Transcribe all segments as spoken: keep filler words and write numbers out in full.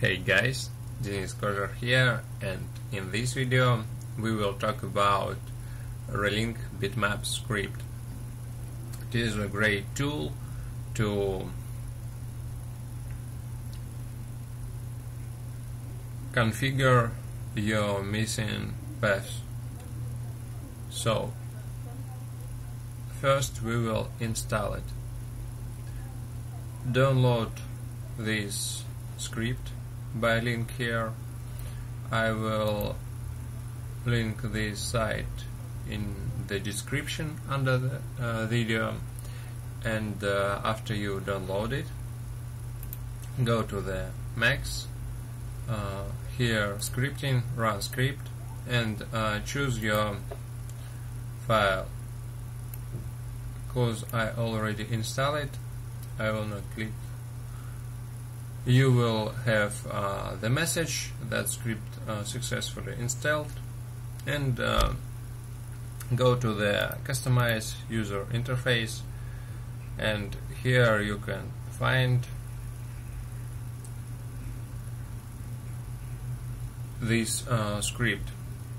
Hey guys, Denis Kozhar here, and in this video we will talk about Relink Bitmaps script. It is a great tool to configure your missing paths. So, first we will install it. Download this script by link here. I will link this site in the description under the uh, video, and uh, after you download it, go to the Max, uh, here scripting, run script, and uh, choose your file. Because I already installed it, I will not click. You will have uh, the message that script uh, successfully installed, and uh, go to the customize user interface, and here you can find this uh, script.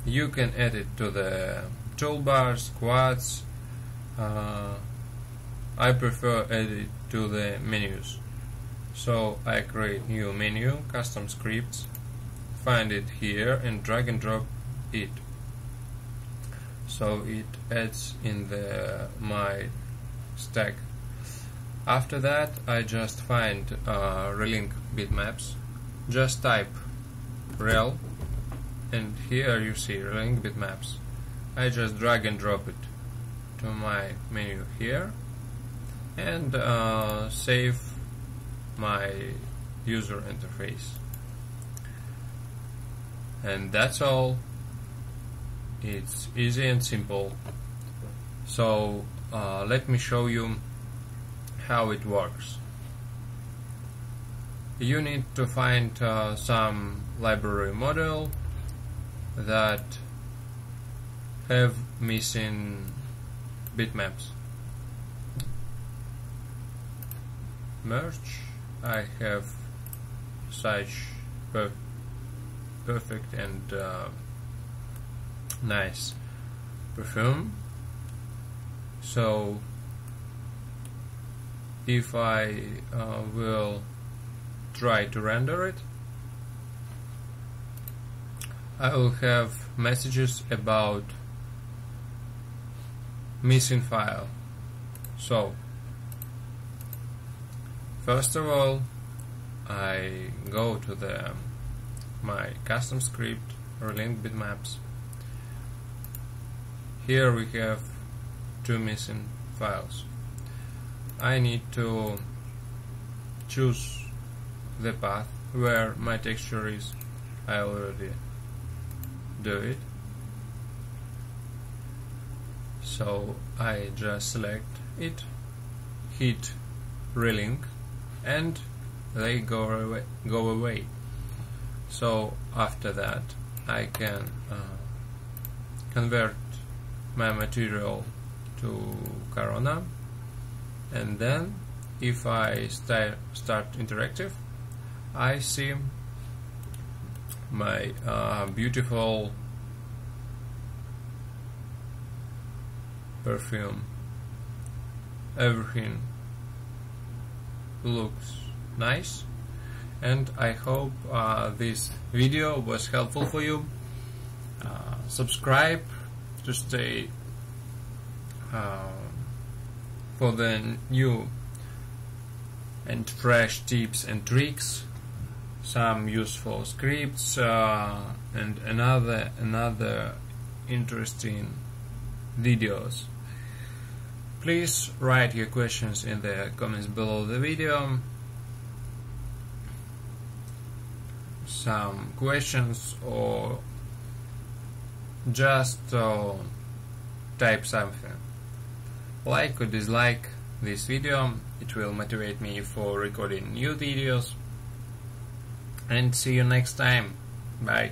You can add it to the toolbars, quads. uh, I prefer add it to the menus. So I create new menu, custom scripts, find it here and drag and drop it. So it adds in the my stack. After that, I just find uh, Relink Bitmaps. Just type rel, and here you see Relink Bitmaps. I just drag and drop it to my menu here, and uh, save my user interface. And that's all. It's easy and simple. So uh, let me show you how it works. You need to find uh, some library model that have missing bitmaps. Merge. I have such per perfect and uh, nice perfume. So if I uh, will try to render it, I will have messages about missing file. So first of all, I go to the my custom script, Relink Bitmaps. Here we have two missing files. I need to choose the path where my texture is. I already do it. So I just select it, hit relink, and they go away, go away. So after that, I can uh, convert my material to Corona, and then if I st start interactive, I see my uh, beautiful perfume. Everything looks nice, and I hope uh, this video was helpful for you. Uh, subscribe to stay uh, for the new and fresh tips and tricks, some useful scripts, uh, and another another interesting videos. Please write your questions in the comments below the video. Some questions, or just uh, type something. Like or dislike this video, it will motivate me for recording new videos. And see you next time. Bye.